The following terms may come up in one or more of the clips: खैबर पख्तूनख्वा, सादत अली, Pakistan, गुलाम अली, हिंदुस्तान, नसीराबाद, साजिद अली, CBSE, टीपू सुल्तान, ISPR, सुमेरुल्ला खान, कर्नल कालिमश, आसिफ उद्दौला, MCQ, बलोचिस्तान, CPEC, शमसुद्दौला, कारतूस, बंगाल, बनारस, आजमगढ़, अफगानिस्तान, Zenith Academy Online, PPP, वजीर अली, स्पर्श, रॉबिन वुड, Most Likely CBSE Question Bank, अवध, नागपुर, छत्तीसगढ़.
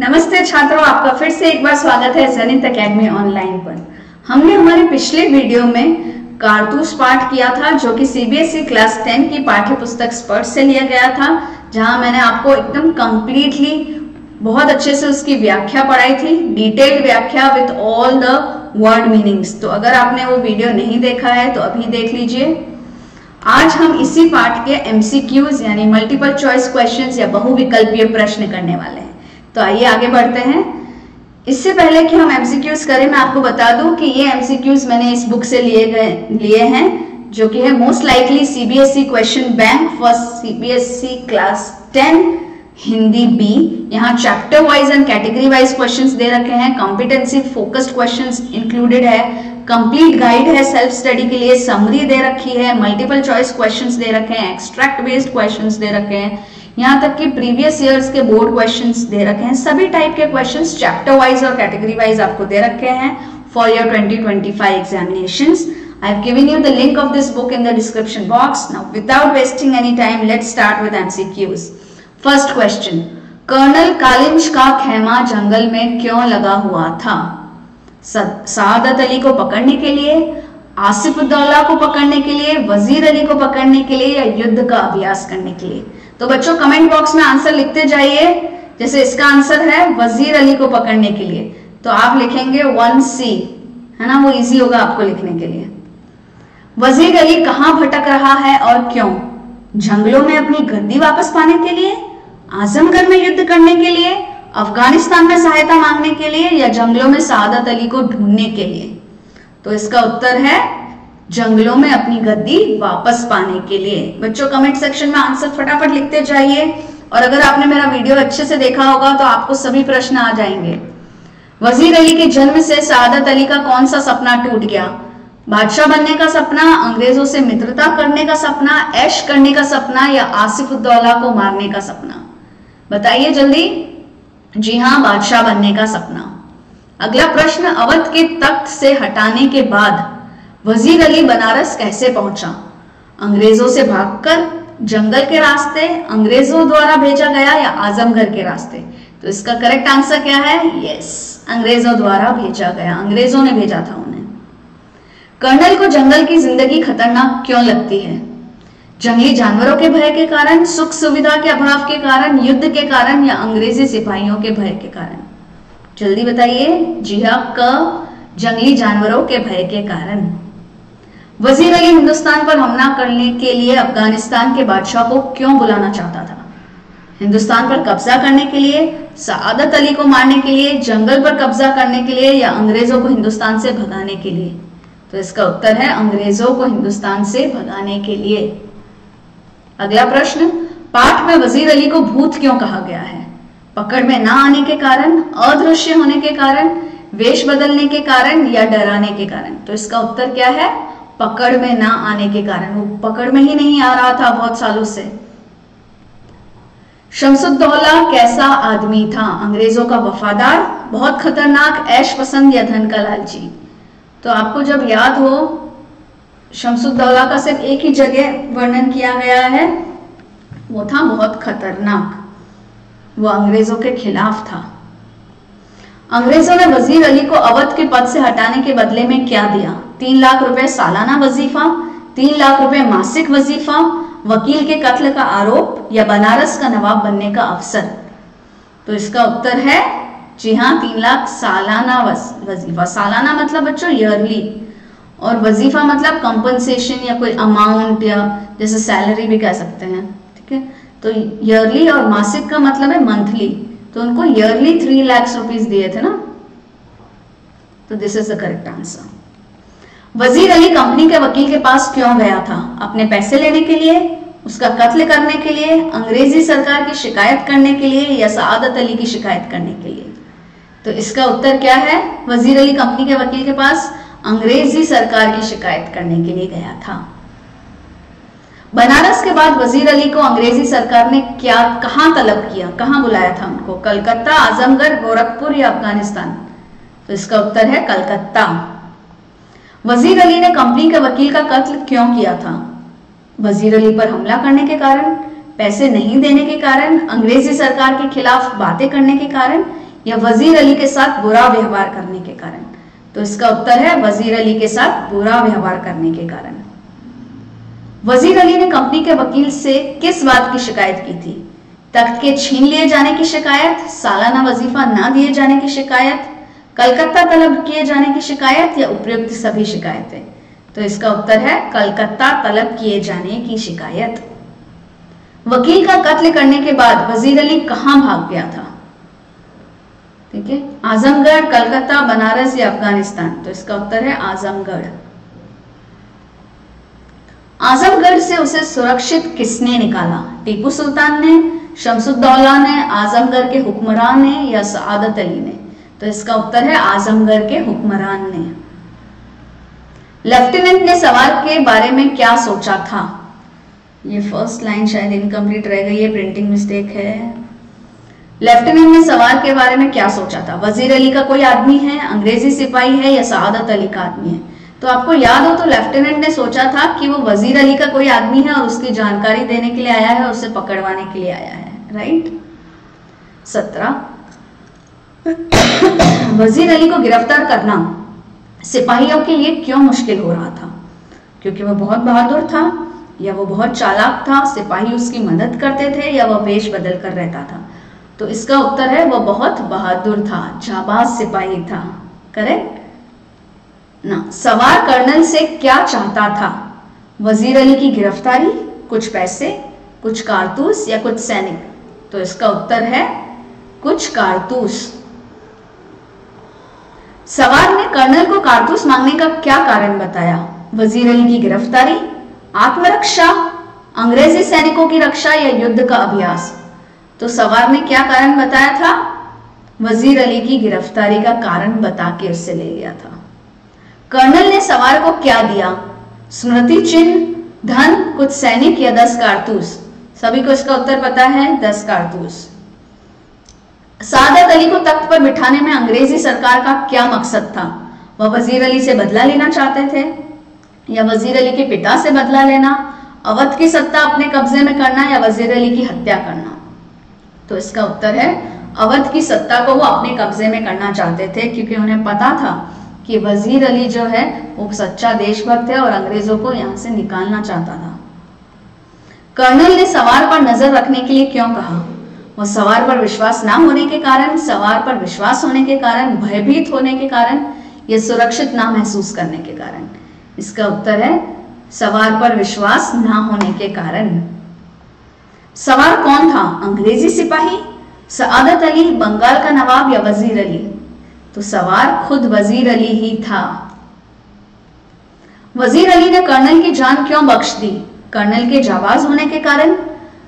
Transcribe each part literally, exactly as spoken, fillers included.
नमस्ते छात्रों, आपका फिर से एक बार स्वागत है Zenith Academy Online पर। हमने हमारे पिछले वीडियो में कारतूस पाठ किया था जो कि C B S E class ten की पाठ्यपुस्तक स्पर्श से लिया गया था, जहां मैंने आपको एकदम कम्प्लीटली बहुत अच्छे से उसकी व्याख्या पढ़ाई थी, डिटेल्ड व्याख्या with all the word meanings. तो अगर आपने वो वीडियो नहीं देखा है तो अभी देख लीजिए। आज हम इसी पाठ के एमसीक्यूज यानी मल्टीपल चॉइस क्वेश्चन या बहुविकल्पीय प्रश्न करने वाले हैं। तो आइए आगे बढ़ते हैं। इससे पहले कि हम एमसीक्यूज करें, मैं आपको बता दूं कि ये एमसीक्यूज मैंने इस बुक से लिए गए लिए हैं जो कि है most likely CBSE question bank for CBSE class ten Hindi B. यहाँ chapter wise and category wise questions दे रखे हैं, कॉम्पिटेंसी फोकस्ड क्वेश्चंस इंक्लूडेड है, कंप्लीट गाइड है सेल्फ स्टडी के लिए, समरी दे रखी है, मल्टीपल चॉइस क्वेश्चंस दे रखे हैं, एक्सट्रैक्ट बेस्ड क्वेश्चंस दे रखे हैं, यहाँ तक कि प्रीवियस ईयर्स के बोर्ड क्वेश्चंस दे रखे हैं। सभी टाइप के क्वेश्चंस चैप्टर वाइज और कैटेगरी वाइज आपको दे रखे हैं for your twenty twenty five examinations. I have given you the link of this book in the description box. Now without wasting any time let's start with MCQs. First question, कर्नल कालिमश का खेमा जंगल में क्यों लगा हुआ था? सादत अली को पकड़ने के लिए, आसिफ उद्दौला को पकड़ने के लिए, वजीर अली को पकड़ने के लिए, या युद्ध का अभ्यास करने के लिए? तो बच्चों कमेंट बॉक्स में आंसर लिखते जाइए। जैसे इसका आंसर है वजीर अली को पकड़ने के लिए, तो आप लिखेंगे वन सी, है ना, वो इजी होगा आपको लिखने के लिए। वजीर अली कहाँ भटक रहा है और क्यों? जंगलों में अपनी गद्दी वापस पाने के लिए, आजमगढ़ में युद्ध करने के लिए, अफगानिस्तान में सहायता मांगने के लिए, या जंगलों में सादत अली को ढूंढने के लिए? तो इसका उत्तर है जंगलों में अपनी गद्दी वापस पाने के लिए। बच्चों कमेंट सेक्शन में आंसर फटाफट लिखते जाइए। और अगर आपने मेरा वीडियो अच्छे से देखा होगा तो आपको सभी प्रश्न आ जाएंगे। वजीर अली के जन्म से सादत अली का कौन सा सपना टूट गया? बादशाह बनने का सपना, अंग्रेजों से मित्रता करने का सपना, ऐश करने का सपना, या आसिफ उद्दौला को मारने का सपना? बताइए जल्दी। जी हाँ, बादशाह बनने का सपना। अगला प्रश्न, अवध के तख्त से हटाने के बाद वजीर अली बनारस कैसे पहुंचा? अंग्रेजों से भागकर, जंगल के रास्ते, अंग्रेजों द्वारा भेजा गया, या आजमगढ़ के रास्ते? तो इसका करेक्ट आंसर क्या है? यस, अंग्रेजों द्वारा भेजा गया, अंग्रेजों ने भेजा था उन्हें। कर्नल को जंगल की जिंदगी खतरनाक क्यों लगती है? जंगली जानवरों के भय के कारण, सुख सुविधा के अभाव के कारण, युद्ध के कारण, या अंग्रेजी सिपाहियों के भय के कारण? जल्दी बताइए। जी हाँ, क, जंगली जानवरों के भय के कारण। वजीर अली हिंदुस्तान पर हमला करने के लिए अफगानिस्तान के बादशाह को क्यों बुलाना चाहता था? हिंदुस्तान पर कब्जा करने के लिए, सादत अली को मारने के लिए, जंगल पर कब्जा करने के लिए, या अंग्रेजों को हिंदुस्तान से भगाने के लिए? तो इसका उत्तर है अंग्रेजों को हिंदुस्तान से भगाने के लिए। अगला प्रश्न, पाठ में वजीर अली को भूत क्यों कहा गया है? पकड़ में ना आने के कारण, अदृश्य होने के कारण, वेश बदलने के कारण, या डराने के कारण? तो इसका उत्तर क्या है? पकड़ में ना आने के कारण। वो पकड़ में ही नहीं आ रहा था बहुत सालों से। शमसुद्दौला कैसा आदमी था? अंग्रेजों का वफादार, बहुत खतरनाक, ऐश पसंद, या धन का लालची? तो आपको जब याद हो, शमसुद्दौला का सिर्फ एक ही जगह वर्णन किया गया है, वो था बहुत खतरनाक, वो अंग्रेजों के खिलाफ था। अंग्रेजों ने वजीर अली को अवध के पद से हटाने के बदले में क्या दिया? तीन लाख रुपए सालाना वजीफा, तीन लाख रुपए मासिक वजीफा, वकील के कत्ल का आरोप, या बनारस का नवाब बनने का अवसर? तो इसका उत्तर है जी हाँ, तीन लाख सालाना वजीफा। सालाना मतलब बच्चों ईयरली, और वजीफा मतलब कंपनसेशन या कोई अमाउंट, या जैसे सैलरी भी कह सकते हैं, ठीक है। तो ईयरली और मासिक का मतलब है मंथली, तो उनको ईयरली थ्री लाख रुपीज दिए थे ना। तो this is the correct answer. वजीर अली company के वकील के पास क्यों गया था? अपने पैसे लेने के लिए, उसका कत्ल करने के लिए, अंग्रेजी सरकार की शिकायत करने के लिए, या सादत अली की शिकायत करने के लिए? तो इसका उत्तर क्या है? वजीर अली कंपनी के वकील के पास अंग्रेजी सरकार की शिकायत करने के लिए गया था। बनारस के बाद वजीर अली को अंग्रेजी सरकार ने क्या कहाँ तलब किया, कहाँ बुलाया था उनको? कलकत्ता, आजमगढ़, गोरखपुर, या अफगानिस्तान? तो इसका उत्तर है कलकत्ता। वजीर अली ने कंपनी के वकील का कत्ल क्यों किया था? वजीर अली पर हमला करने के कारण, पैसे नहीं देने के कारण, अंग्रेजी सरकार के खिलाफ बातें करने के कारण, या वजीर अली के साथ बुरा व्यवहार करने के कारण। तो इसका उत्तर है वजीर अली के साथ बुरा व्यवहार करने के कारण। वजीर अली ने कंपनी के वकील से किस बात की शिकायत की थी? तख्त के छीन लिए जाने की शिकायत, सालाना वजीफा ना दिए जाने की शिकायत, कलकत्ता तलब किए जाने की शिकायत या उपयुक्त सभी शिकायतें। तो इसका उत्तर है कलकत्ता तलब किए जाने की शिकायत। वकील का कत्ल करने के बाद वजीर अली कहां भाग गया था? ठीक है, आजमगढ़, कलकत्ता, बनारस या अफगानिस्तान। तो इसका उत्तर है आजमगढ़। आजमगढ़ से उसे सुरक्षित किसने निकाला? टीपू सुल्तान ने, शमसुद्दौला ने, आजमगढ़ के हुक्मरान ने या सादत अली ने। तो इसका उत्तर है आजमगढ़ के हुक्मरान ने। लेफ्टिनेंट ने सवाल के बारे में क्या सोचा था? ये फर्स्ट लाइन शायद इनकम्प्लीट रह गई है, प्रिंटिंग मिस्टेक है। लेफ्टिनेंट ने सवाल के बारे में क्या सोचा था? वजीर अली का कोई आदमी है, अंग्रेजी सिपाही है या सादत अली का आदमी है? तो आपको याद हो तो लेफ्टिनेंट ने सोचा था कि वो वजीर अली का कोई आदमी है और उसकी जानकारी देने के लिए आया है और उसे पकड़वाने के लिए आया है। राइट। सत्रह वजीर अली को गिरफ्तार करना सिपाहियों के लिए क्यों मुश्किल हो रहा था? क्योंकि वह बहुत बहादुर था, या वो बहुत चालाक था, सिपाही उसकी मदद करते थे, या वह वेश बदल कर रहता था? तो इसका उत्तर है वह बहुत बहादुर था, जाबाज सिपाही था। करेक्ट ना। सवार कर्नल से क्या चाहता था? वजीर अली की गिरफ्तारी, कुछ पैसे, कुछ कारतूस या कुछ सैनिक? तो इसका उत्तर है कुछ कारतूस। सवार ने कर्नल को कारतूस मांगने का क्या कारण बताया? वजीर अली की गिरफ्तारी, आत्मरक्षा, अंग्रेजी सैनिकों की रक्षा या युद्ध का अभ्यास? तो सवार ने क्या कारण बताया था? वजीर अली की गिरफ्तारी का कारण बता के उससे ले लिया था। कर्नल ने सवार को क्या दिया? स्मृति चिन्ह, धन, कुछ सैनिक या दस कारतूस? सभी को इसका उत्तर पता है, दस कारतूस। सादत अली को तख्त पर बिठाने में अंग्रेजी सरकार का क्या मकसद था? वह वजीर अली से बदला लेना चाहते थे, या वजीर अली के पिता से बदला लेना, अवध की सत्ता अपने कब्जे में करना या वजीर अली की हत्या करना? तो इसका उत्तर है अवध की सत्ता को वो अपने कब्जे में करना चाहते थे, क्योंकि उन्हें पता था कि वजीर अली जो है वो सच्चा देशभक्त है और अंग्रेजों को यहाँ से निकालना चाहता था। कर्नल ने सवार पर नजर रखने के लिए क्यों कहा? वो सवार पर विश्वास ना होने के कारण, सवार पर विश्वास होने के कारण, भयभीत होने के कारण या सुरक्षित ना महसूस करने के कारण? इसका उत्तर है सवार पर विश्वास ना होने के कारण। सवार कौन था? अंग्रेजी सिपाही, सादत अली, बंगाल का नवाब या वजीर अली? तो सवार खुद वजीर अली ही था। वजीर अली ने कर्नल की जान क्यों बख्श दी? कर्नल के जाबाज होने के कारण,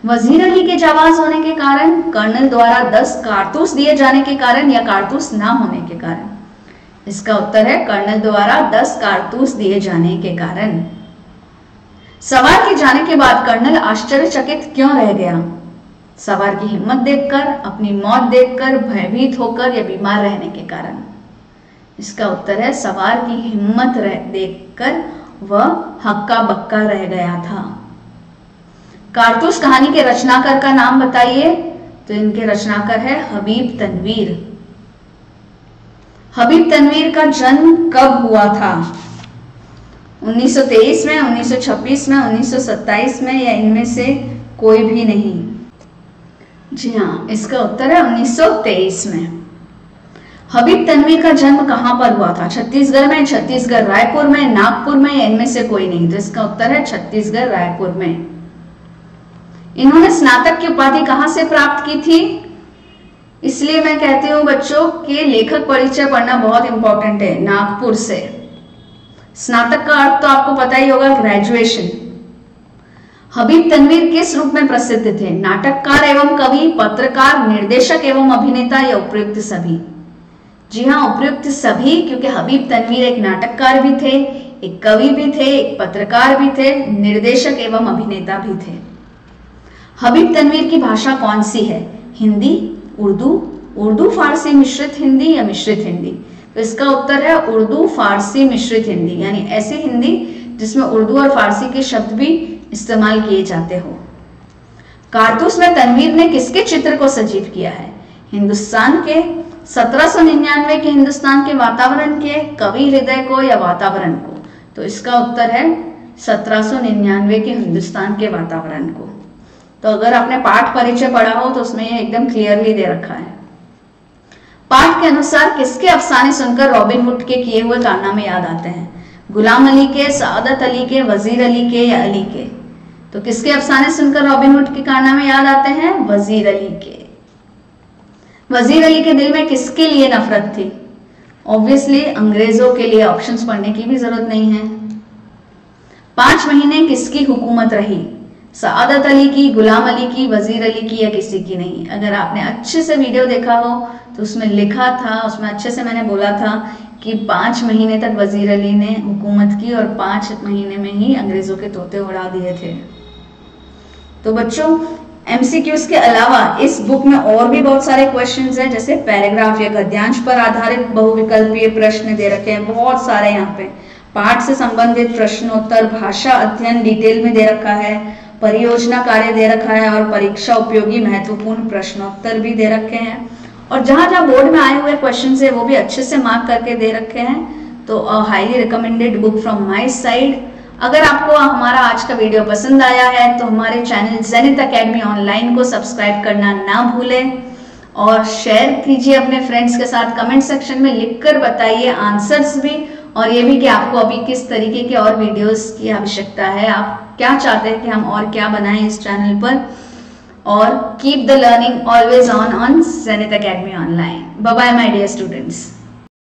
वजीर अली के जाबाज होने के कारण, कर्नल द्वारा दस कारतूस दिए जाने के कारण या कारतूस ना होने के कारण? इसका उत्तर है कर्नल द्वारा दस कारतूस दिए जाने के कारण। सवार के जाने के बाद कर्नल आश्चर्यचकित क्यों रह गया? सवार की हिम्मत देखकर, अपनी मौत देखकर, भयभीत होकर या बीमार रहने के कारण? इसका उत्तर है सवार की हिम्मत देखकर वह हक्का बक्का रह गया था। कारतूस कहानी के रचनाकार का नाम बताइए। तो इनके रचनाकार है हबीब तनवीर। हबीब तनवीर का जन्म कब हुआ था? उन्नीस सौ तेईस में, उन्नीस सौ छब्बीस में, उन्नीस सौ सत्ताईस में या इनमें से कोई भी नहीं? जी हाँ, इसका उत्तर है उन्नीस सौ तेईस में। हबीब तनवीर का जन्म कहाँ पर हुआ था? छत्तीसगढ़ में, छत्तीसगढ़ रायपुर में, नागपुर में या इनमें से कोई नहीं? तो इसका उत्तर है छत्तीसगढ़ रायपुर में। इन्होंने स्नातक की उपाधि कहाँ से प्राप्त की थी? इसलिए मैं कहती हूँ बच्चों के लेखक परिचय पढ़ना बहुत इंपॉर्टेंट है। नागपुर से। स्नातक का अर्थ तो आपको पता ही होगा, ग्रेजुएशन। हबीब तनवीर किस रूप में प्रसिद्ध थे? नाटककार एवं कवि, पत्रकार, निर्देशक एवं अभिनेता या उपयुक्त सभी? जी हाँ, उपयुक्त सभी, क्योंकि हबीब तनवीर एक नाटककार भी थे, एक कवि भी थे, एक पत्रकार भी थे, निर्देशक एवं अभिनेता भी थे। हबीब तनवीर की भाषा कौन सी है? हिंदी, उर्दू, उर्दू फारसी मिश्रित हिंदी या मिश्रित हिंदी? तो इसका उत्तर है उर्दू फारसी मिश्रित हिंदी, यानी ऐसी हिंदी जिसमें उर्दू और फारसी के शब्द भी इस्तेमाल किए जाते हो। कारतूस में तनवीर ने किसके चित्र को सजीव किया है? हिंदुस्तान के, सत्रह सौ निन्यानवे के हिंदुस्तान के वातावरण के कवि हृदय को या वातावरण को, तो इसका उत्तर है सत्रह सौ निन्यानवे के हिंदुस्तान के वातावरण को। तो अगर आपने पाठ परिचय पढ़ा हो तो उसमें ये एकदम क्लियरली दे रखा है। पाठ के अनुसार किसके अफसाने सुनकर रॉबिन वुड के किए हुए कारनामे याद आते हैं? गुलाम अली के, सादत अली के, वजीर अली के या अली के? तो किसके अफसाने सुनकर रॉबिन वुड के कारनामे याद आते हैं? वजीर अली के। वजीर अली के दिल में किसके लिए नफरत थी? ऑब्वियसली अंग्रेजों के लिए। ऑप्शंस पढ़ने की भी जरूरत नहीं है। पांच महीने किसकी हुकूमत रही? सादत अली की, गुलाम अली की, वजीर अली की या किसी की नहीं? अगर आपने अच्छे से वीडियो देखा हो तो उसमें लिखा था, उसमें अच्छे से मैंने बोला था कि पांच महीने तक वजीर अली ने हुकूमत की और पांच महीने में ही अंग्रेजों के तोते उड़ा दिए थे। तो बच्चों, एमसीक्यूज के अलावा इस बुक में और भी बहुत सारे क्वेश्चंस हैं, जैसे पैराग्राफ या गद्यांश पर आधारित बहुविकल्पीय प्रश्न दे रखे हैं बहुत सारे। यहाँ पे पाठ से संबंधित प्रश्नोत्तर, भाषा अध्ययन डिटेल में दे रखा है, परियोजना कार्य दे रखा है और परीक्षा उपयोगी महत्वपूर्ण प्रश्नोत्तर भी दे रखे हैं। और जहां जहां बोर्ड में आए हुए क्वेश्चन है वो भी अच्छे से मार्क करके दे रखे हैं। तो highly recommended book from my side. अगर आपको हमारा आज का वीडियो पसंद आया है तो हमारे चैनल Zenith Academy Online को सब्सक्राइब करना ना भूलें और शेयर कीजिए अपने फ्रेंड्स के साथ। कमेंट सेक्शन में लिखकर बताइए आंसर्स भी और ये भी कि आपको अभी किस तरीके के और वीडियोस की आवश्यकता है, आप क्या चाहते हैं कि हम और क्या बनाएं इस चैनल पर। और keep the learning always on on Zenith Academy Online। Bye bye my dear students.